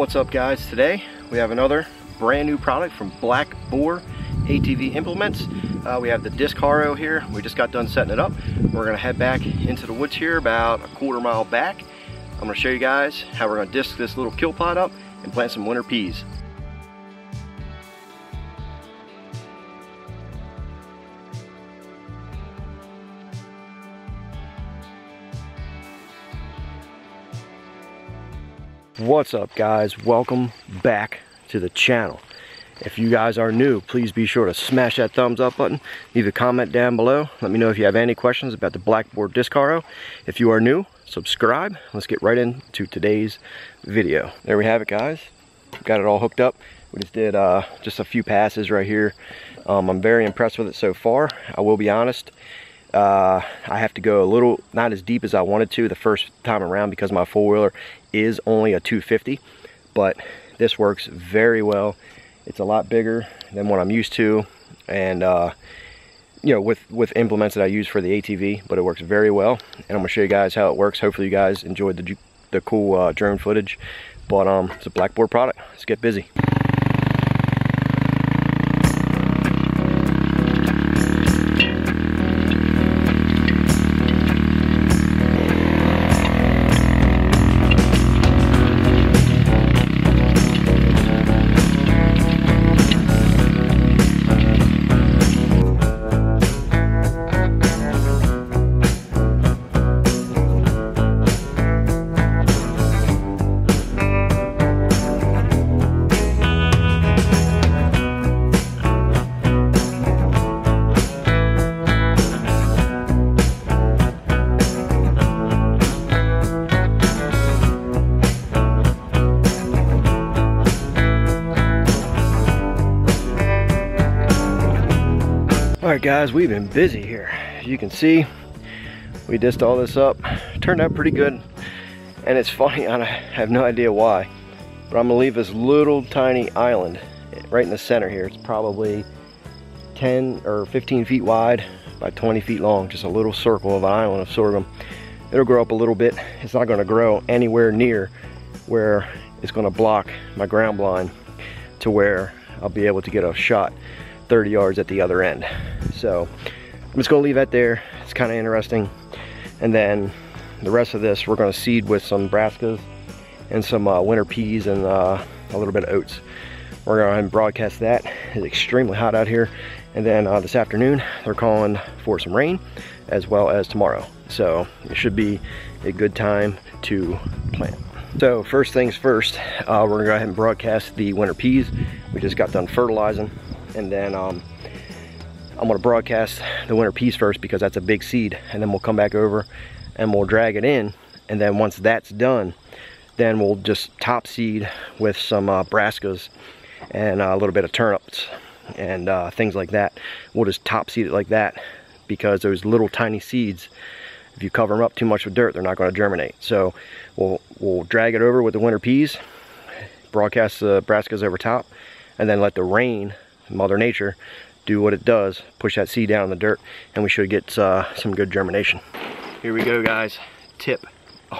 What's up guys? Today we have another brand new product from Black Boar ATV Implements. We have the disc harrow here. We just got done setting it up. We're going to head back into the woods here about a quarter mile back. I'm going to show you guys how we're going to disc this little kill pot up and plant some winter peas. What's up guys, welcome back to the channel. If you guys are new, please be sure to smash that thumbs up button, leave a comment down below, let me know if you have any questions about the Black Boar disc harrow. If you are new, subscribe. Let's get right into today's video. There we have it guys, got it all hooked up. We just did just a few passes right here. I'm very impressed with it so far. I will be honest, I have to go a little, not as deep as I wanted to the first time around because my four-wheeler is only a 250, but this works very well. It's a lot bigger than what I'm used to, and you know, with implements that I use for the ATV, but it works very well, and I'm gonna show you guys how it works. Hopefully you guys enjoyed the cool drone footage, but it's a Black Boar product. Let's get busy. Alright guys, we've been busy here. As you can see, we disced all this up. Turned out pretty good. And it's funny, I have no idea why, but I'm gonna leave this little tiny island right in the center here. It's probably 10 or 15 feet wide by 20 feet long. Just a little circle of an island of sorghum. It'll grow up a little bit. It's not gonna grow anywhere near where it's gonna block my ground blind to where I'll be able to get a shot 30 yards at the other end. So I'm just gonna leave that there. It's kind of interesting. And then the rest of this, we're gonna seed with some brassicas and some winter peas and a little bit of oats. We're gonna go ahead and broadcast that. It's extremely hot out here. And then this afternoon, they're calling for some rain as well as tomorrow. So it should be a good time to plant. So first things first, we're gonna go ahead and broadcast the winter peas. We just got done fertilizing. And then I'm gonna broadcast the winter peas first because that's a big seed, and then we'll come back over and we'll drag it in, and then once that's done, then we'll just top seed with some brassicas and a little bit of turnips and things like that. We'll just top seed it like that because those little tiny seeds, if you cover them up too much with dirt, they're not going to germinate. So we'll drag it over with the winter peas, broadcast the brassicas over top, and then let the rain, Mother Nature, do what it does, push that seed down in the dirt, and we should get some good germination. Here we go guys, tip: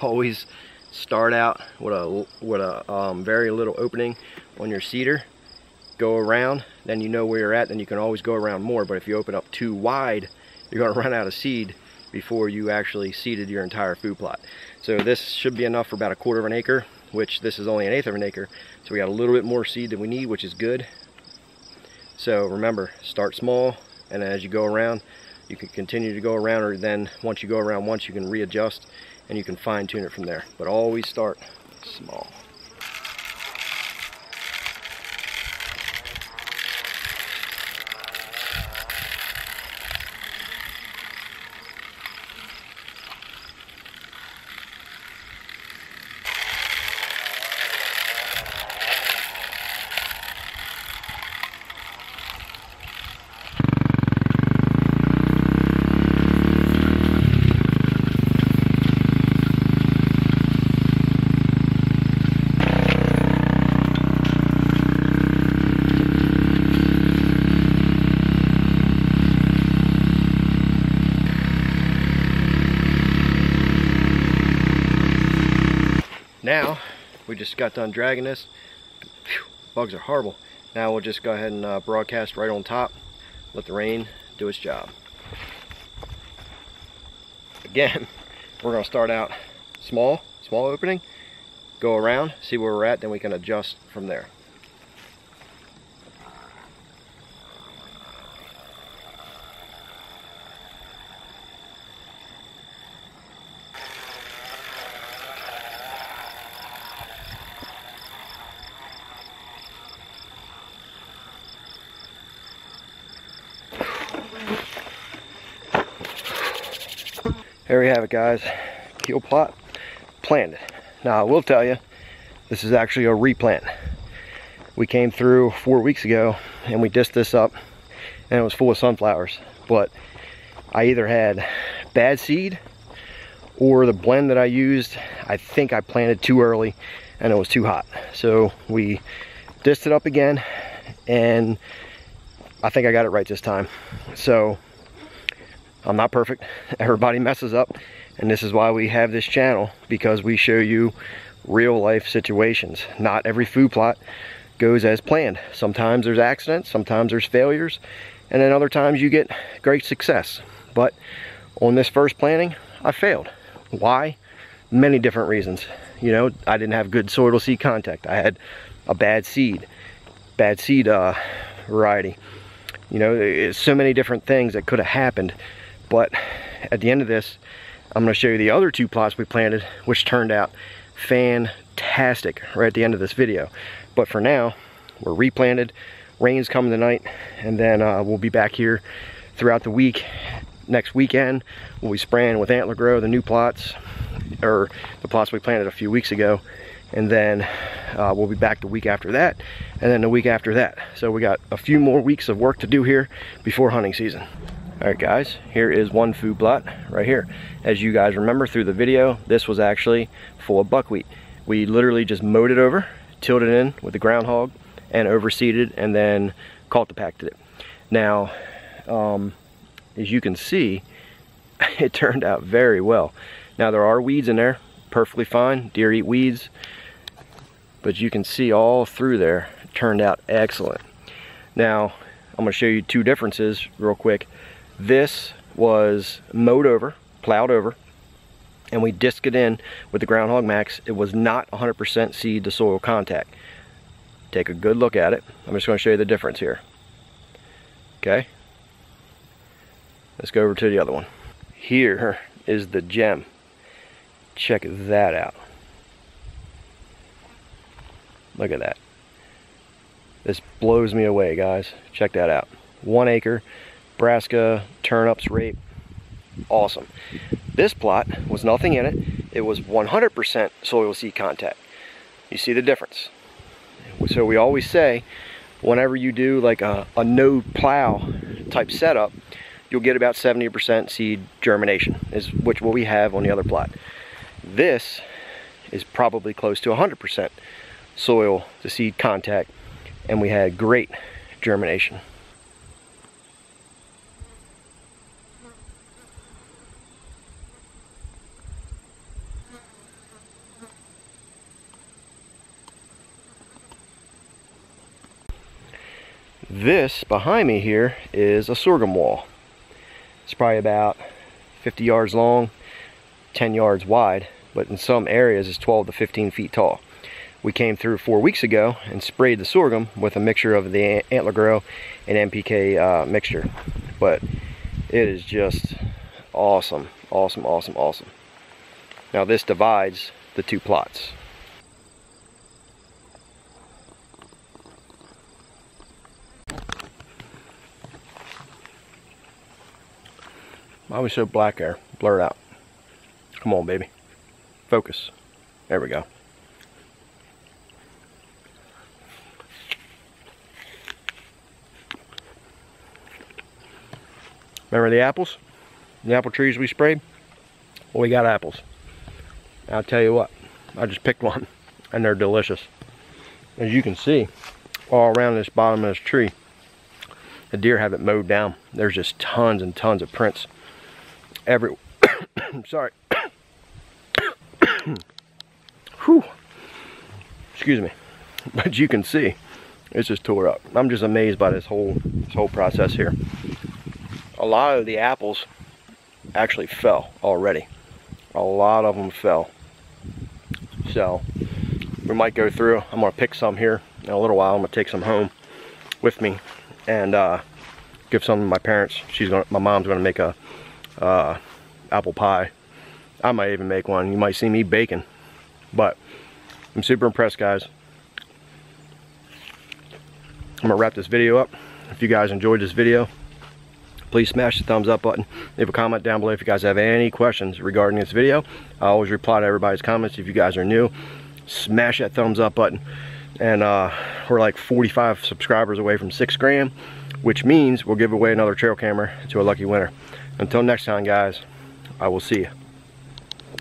always start out with a very little opening on your seeder, go around, then you know where you're at, then you can always go around more. But if you open up too wide, you're gonna run out of seed before you actually seeded your entire food plot. So this should be enough for about a quarter of an acre, which this is only an eighth of an acre, so we got a little bit more seed than we need, which is good. So remember, start small, and as you go around, you can continue to go around, or then once you go around once, you can readjust and you can fine tune it from there. But always start small. We just got done dragging this. Phew, bugs are horrible. Now we'll just go ahead and broadcast right on top. Let the rain do its job. Again, we're going to start out small opening, go around, see where we're at, then we can adjust from there. There we have it, guys. Keel plot planted. Now I will tell you, this is actually a replant. We came through 4 weeks ago and we dished this up and it was full of sunflowers, but I either had bad seed or the blend that I used, I think I planted too early and it was too hot. So we dished it up again and I think I got it right this time. So I'm not perfect, everybody messes up, and this is why we have this channel, because we show you real life situations. Not every food plot goes as planned. Sometimes there's accidents, sometimes there's failures, and then other times you get great success. But on this first planting, I failed. Why? Many different reasons. You know, I didn't have good soil to seed contact. I had a bad seed variety. You know, it's so many different things that could have happened. But at the end of this, I'm going to show you the other two plots we planted, which turned out fantastic right at the end of this video. But for now, we're replanted. Rain's coming tonight, and then we'll be back here throughout the week. Next weekend, we'll be spraying with Antler Grow, the new plots, or the plots we planted a few weeks ago. And then we'll be back the week after that, and then the week after that. So we got a few more weeks of work to do here before hunting season. All right, guys, here is one food plot right here. As you guys remember through the video, this was actually full of buckwheat. We literally just mowed it over, tilled it in with the groundhog, and overseeded, and then cultipacted it. Now, as you can see, it turned out very well. Now, there are weeds in there, perfectly fine. Deer eat weeds, but you can see all through there, it turned out excellent. Now, I'm gonna show you two differences real quick. This was mowed over, plowed over, and we disked it in with the Groundhog Max. It was not 100% seed to soil contact. Take a good look at it. I'm just gonna show you the difference here. Okay, let's go over to the other one. Here is the gem. Check that out. Look at that. This blows me away, guys. Check that out. 1 acre, brassica, turnips, rape. Awesome. This plot was nothing in it. It was 100% soil seed contact. You see the difference. So we always say, whenever you do like a no plow type setup, you'll get about 70% seed germination, is which what we have on the other plot. This is probably close to 100% soil to seed contact, and we had great germination. This behind me here is a sorghum wall. It's probably about 50 yards long, 10 yards wide, but in some areas it's 12 to 15 feet tall. We came through 4 weeks ago and sprayed the sorghum with a mixture of the Antler Grow and NPK mixture. But it is just awesome, awesome, awesome, awesome. Now this divides the two plots. Why was so black there? Blur it out. Come on, baby. Focus. There we go. Remember the apples? The apple trees we sprayed? Well, we got apples. I'll tell you what, I just picked one and they're delicious. As you can see, all around this bottom of this tree, the deer have it mowed down. There's just tons and tons of prints. Sorry. Whew. excuse me, but you can see it's just tore up. I'm just amazed by this whole process here. A lot of the apples actually fell already. A lot of them fell. So we might go through. I'm gonna pick some here in a little while. I'm gonna take some home with me and give some to my parents. My mom's gonna make a apple pie. I might even make one. You might see me baking, but I'm super impressed, guys. I'm gonna wrap this video up. If you guys enjoyed this video, please smash the thumbs up button. Leave a comment down below if you guys have any questions regarding this video. I always reply to everybody's comments. If you guys are new, smash that thumbs up button. And we're like 45 subscribers away from 6 grand, which means we'll give away another trail camera to a lucky winner. Until next time, guys, I will see you.